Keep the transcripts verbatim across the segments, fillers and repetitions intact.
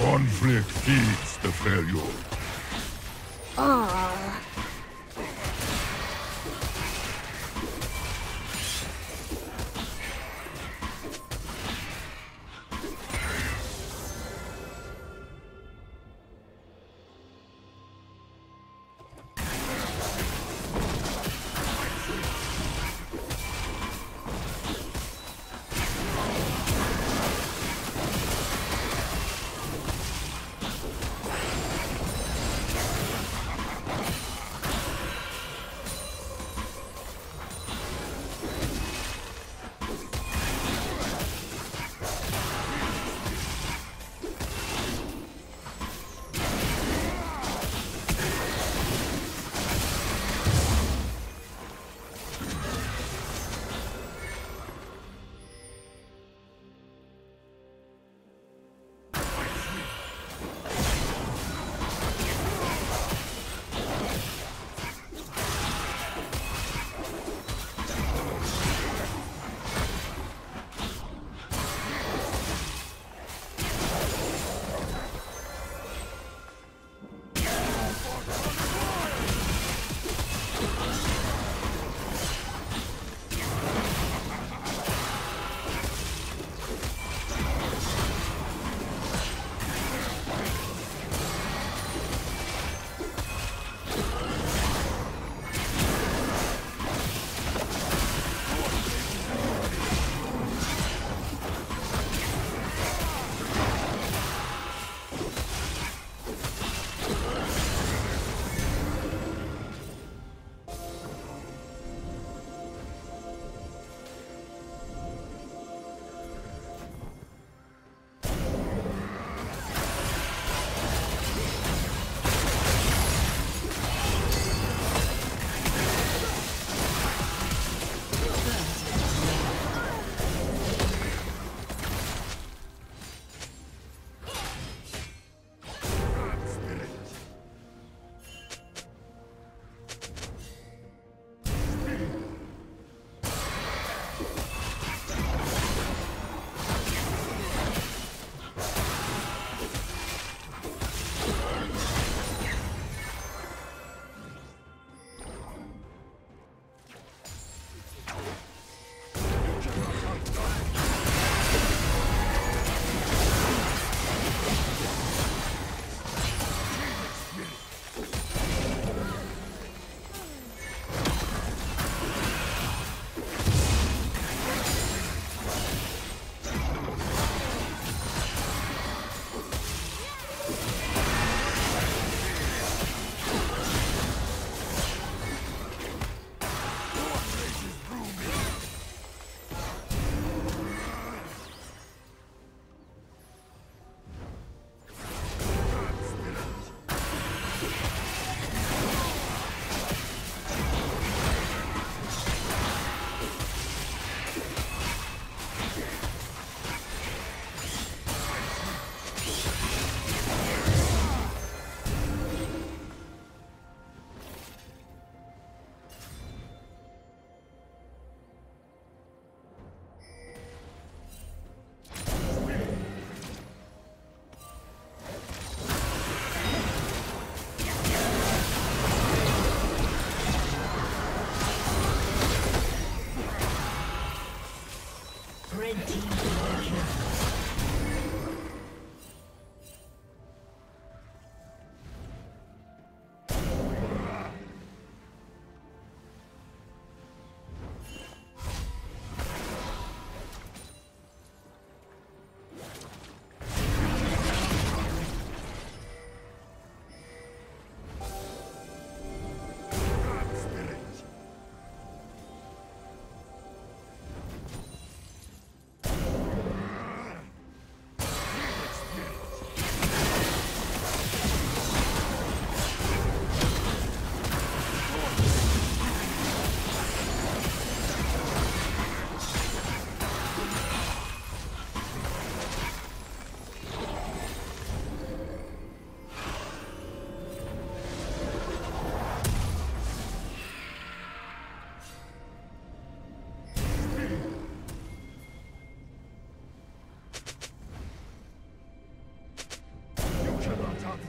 Conflict feeds the failure. Ah.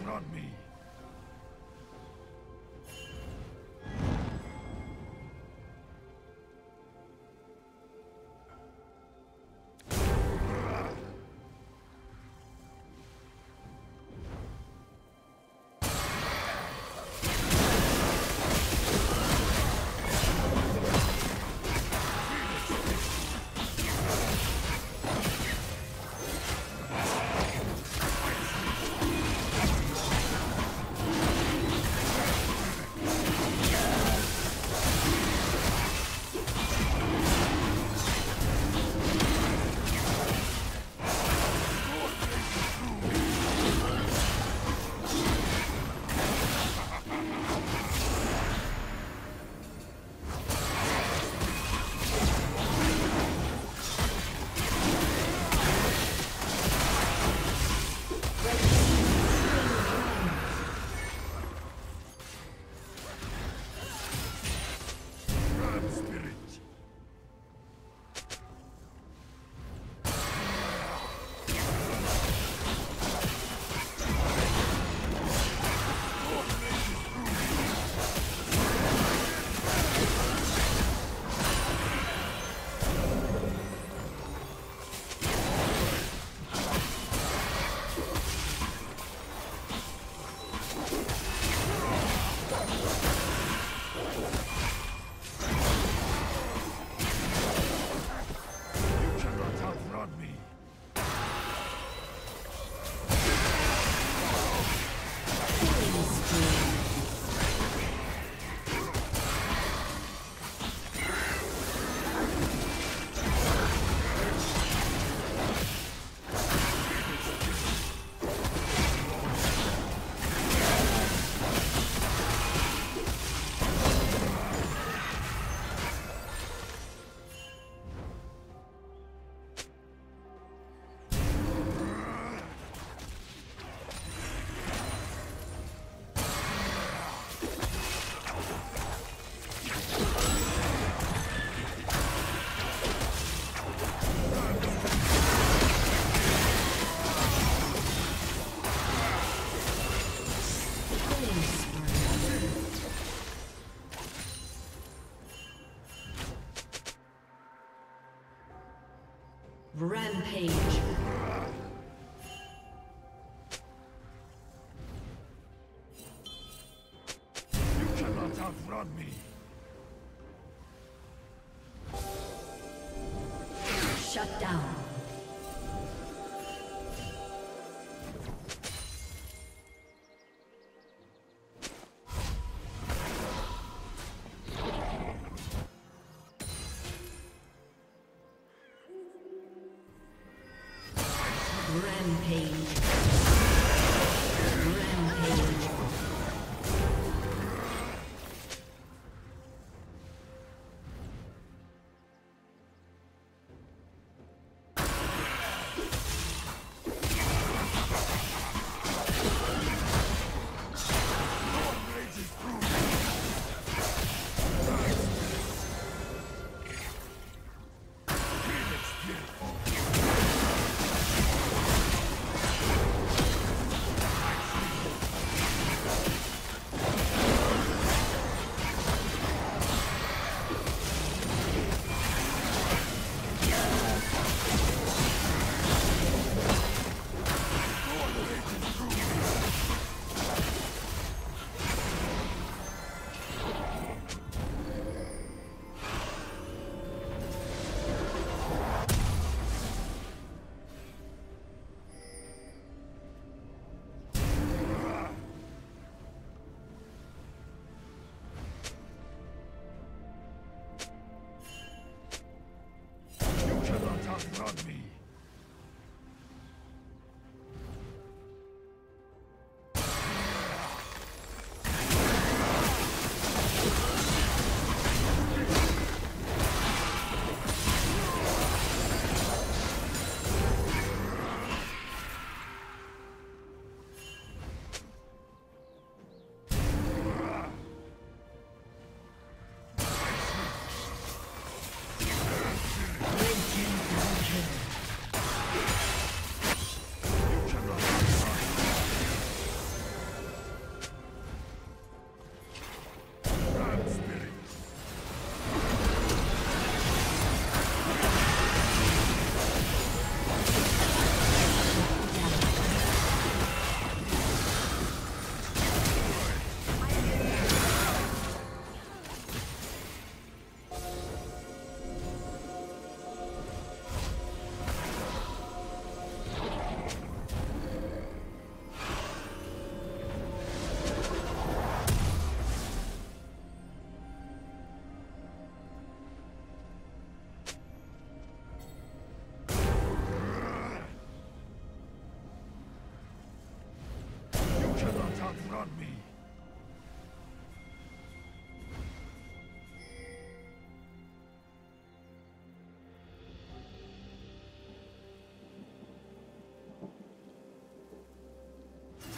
not me. Rampage. You cannot outrun me. Shut down. on me.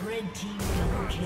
Red team double kill.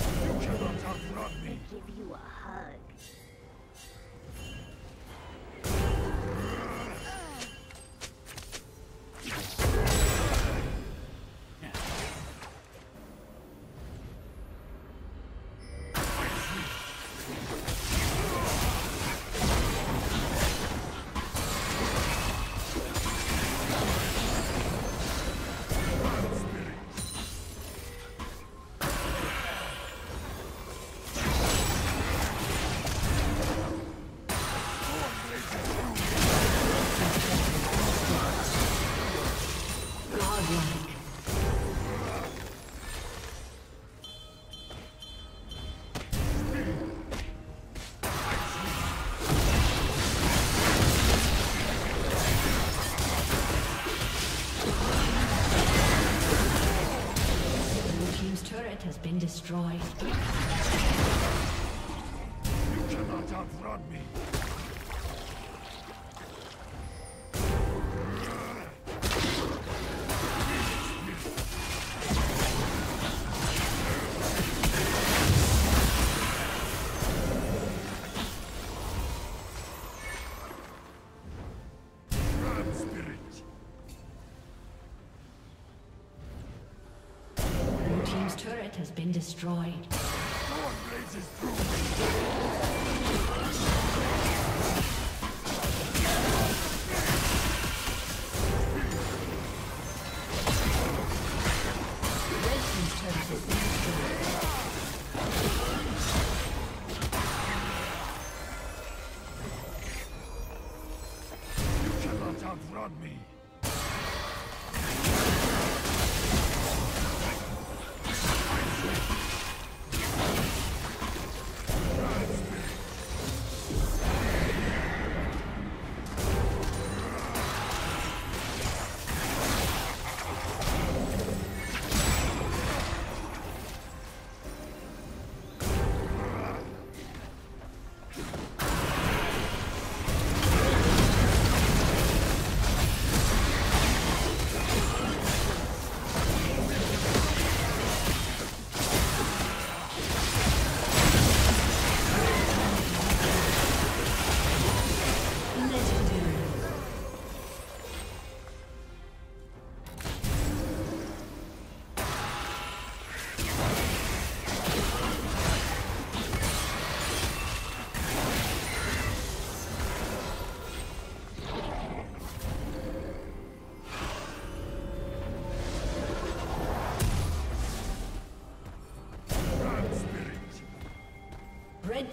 You cannot outrun me. Give you a hug. Has been destroyed. You cannot outrun me. Has been destroyed. No one blazes through. You cannot outrun me. Red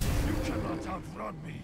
You cannot outrun me!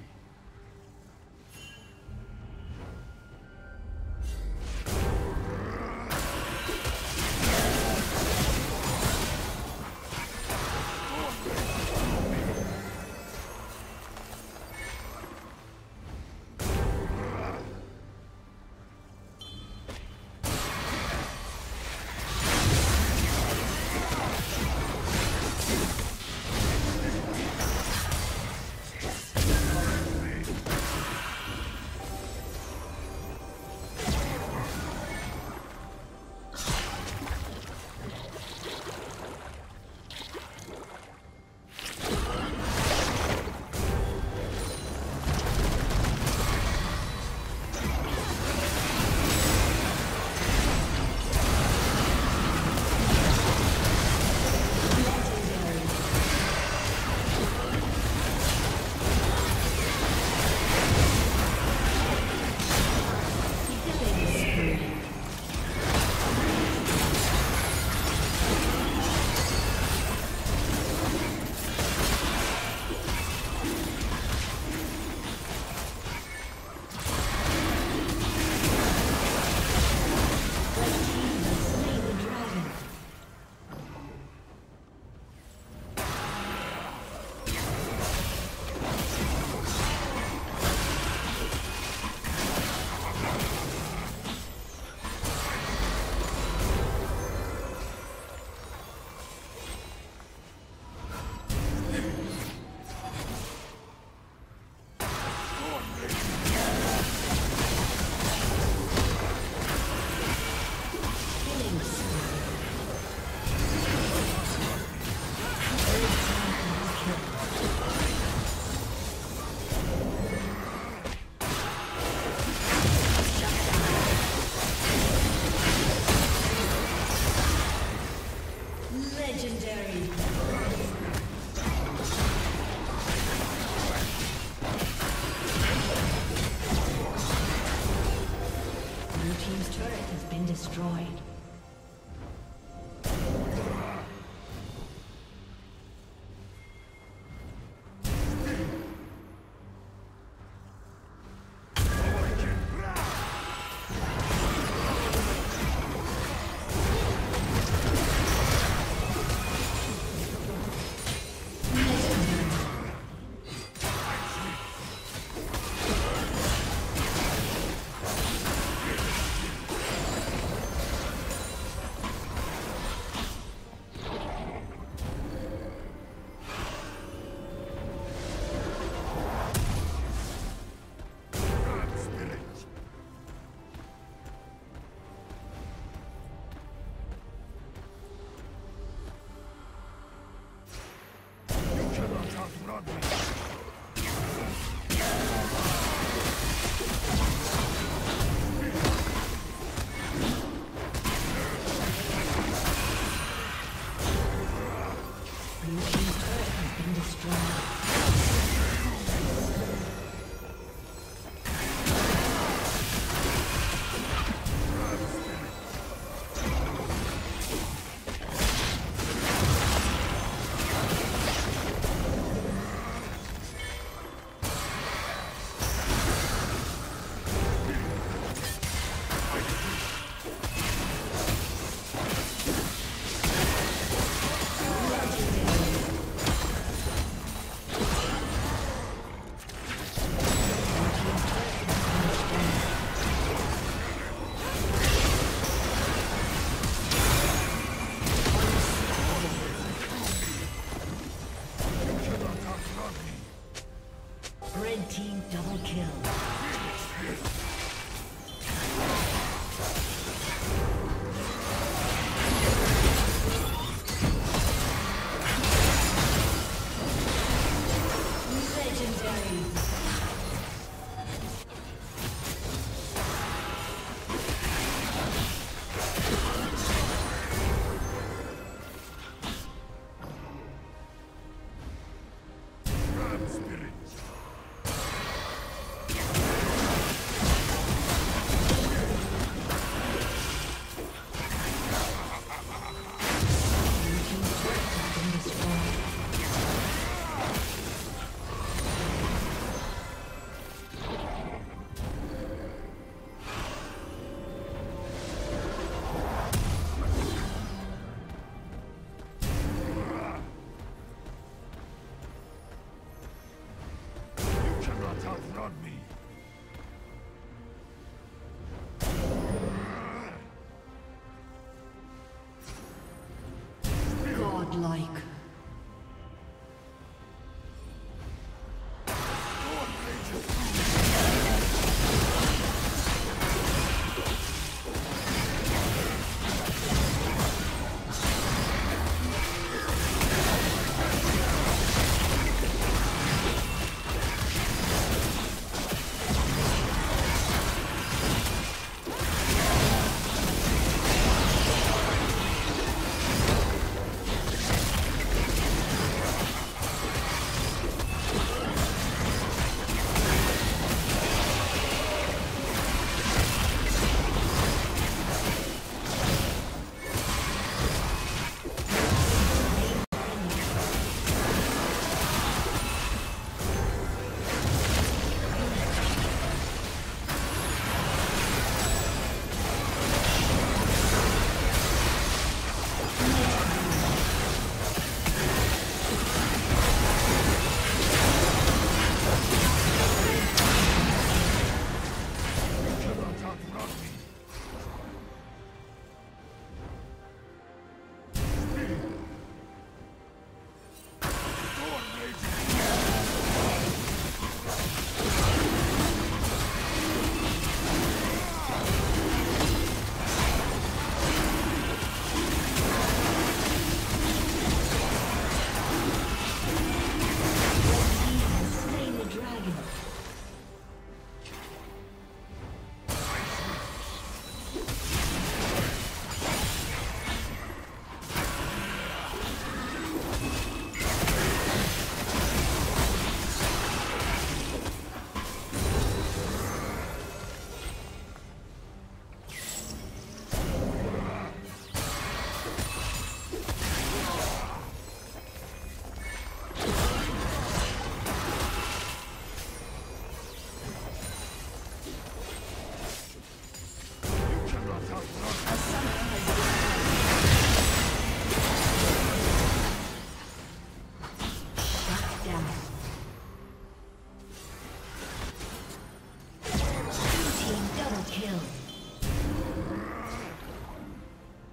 Destroyed.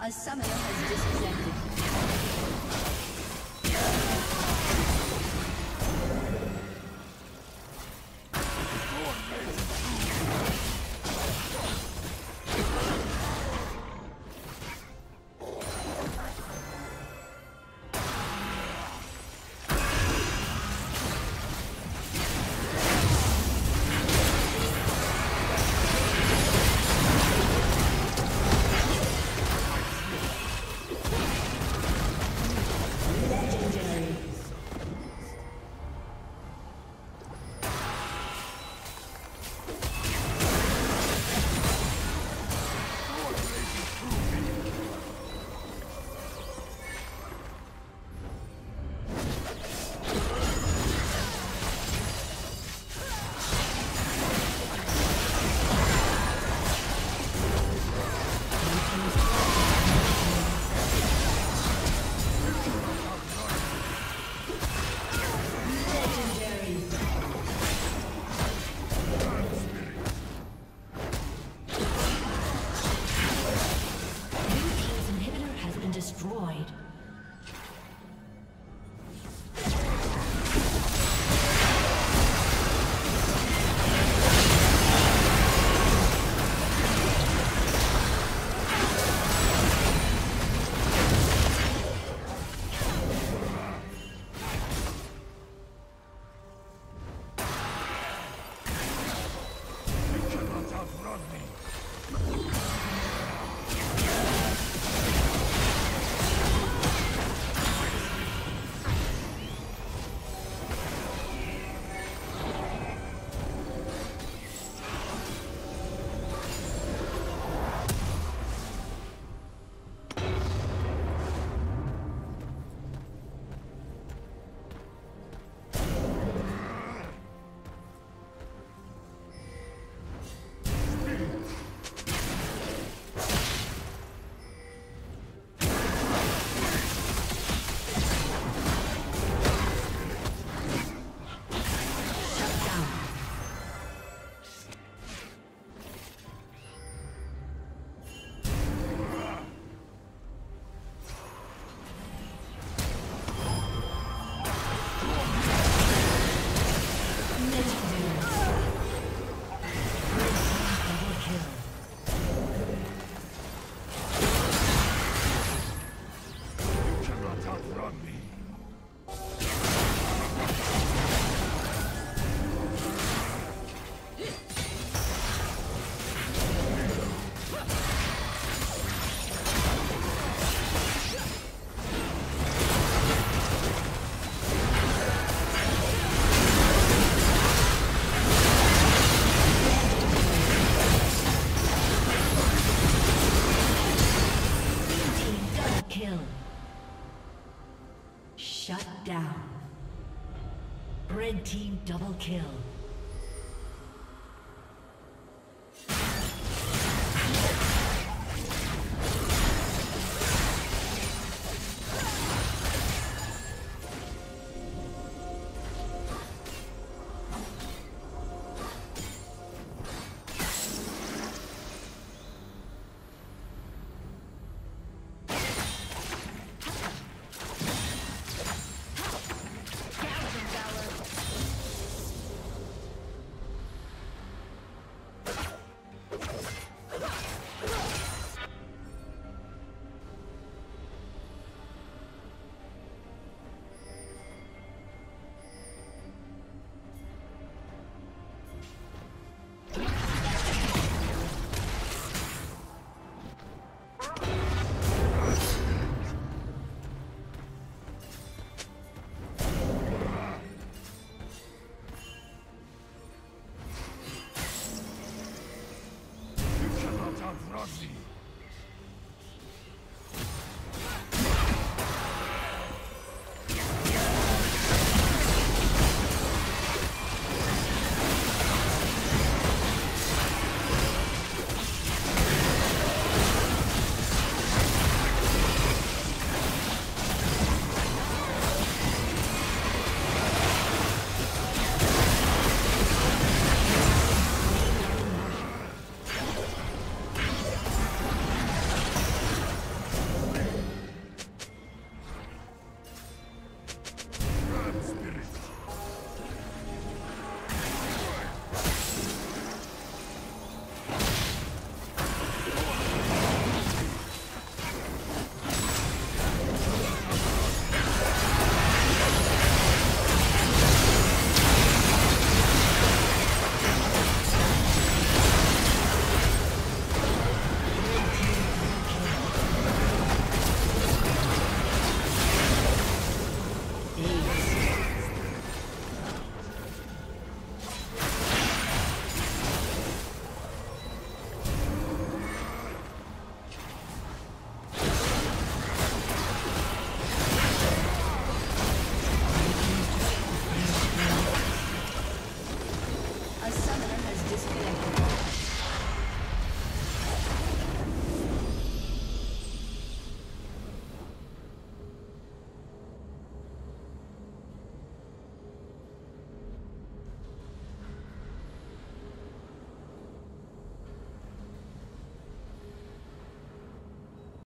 A summoner has disconnected. Double kill.